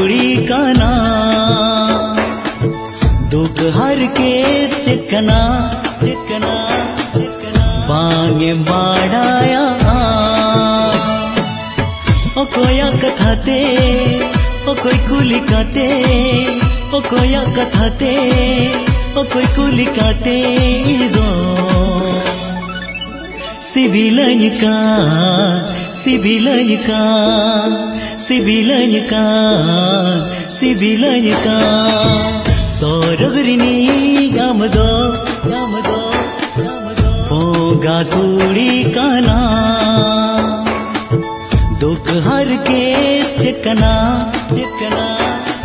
चूड़ी का नाम दोपहर के चिकना चिकना चिकना बांगे बाड़ाया ओ कोया कथाते ओ कोई कुली काते ओ कोया कथाते ओ कोई कुली काते दो सिविलनिका सिविलनिका सिविलनिका सिविलनिका सोरगरिनी गामदो गामदो पोगा तूड़ी काना दोपहर के चिकना चिकना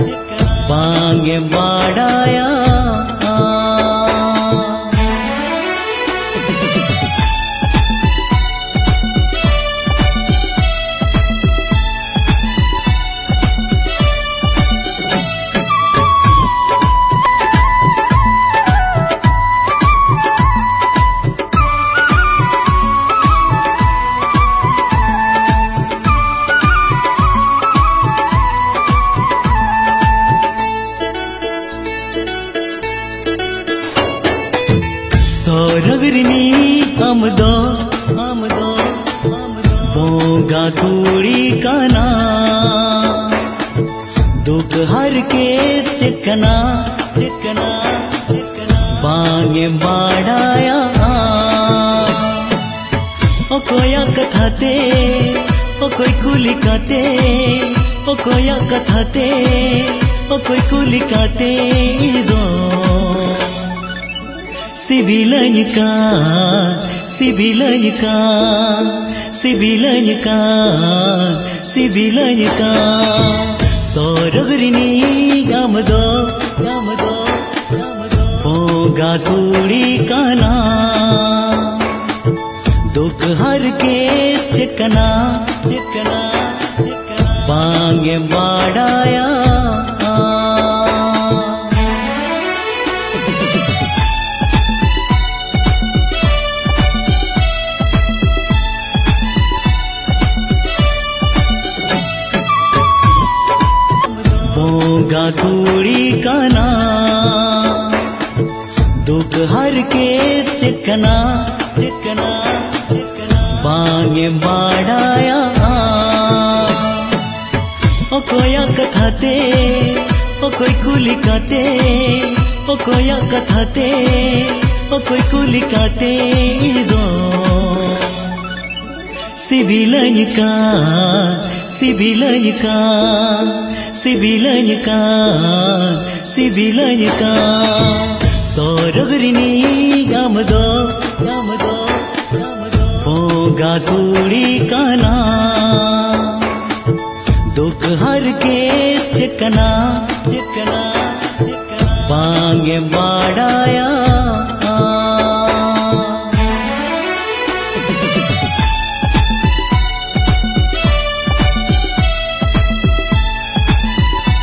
चिकना बांगे बाड़ाया चिकना चिकना चिकना बांगे बाड़ाया ओ कोया कथाते ओ कोई कुली काते ओ कोया कथाते ओ कोई कुली काते दो सिविलनिका सिविलनिका सिविलनिका सिविलनिका सोरगरिनी गामदो गामदो पोगा तूड़ी काना दोपहर के चिकना चिकना चिकना बांगे बाड़ाया तूड़ी का नाम दोपहर के चिकना चिकना चिकना बांगे बाड़ाया ओ कोया कथाते ओ कोई कुली काते ओ कोया कथाते ओ कोई कुली काते दो सिविलनिका सिविलनिका सिविलनिका सिविलनिका सोरगरिनी गामदो गामदो पोगा तूड़ी काना दोपहर के चिकना चिकना चिकना बांगे बाड़ा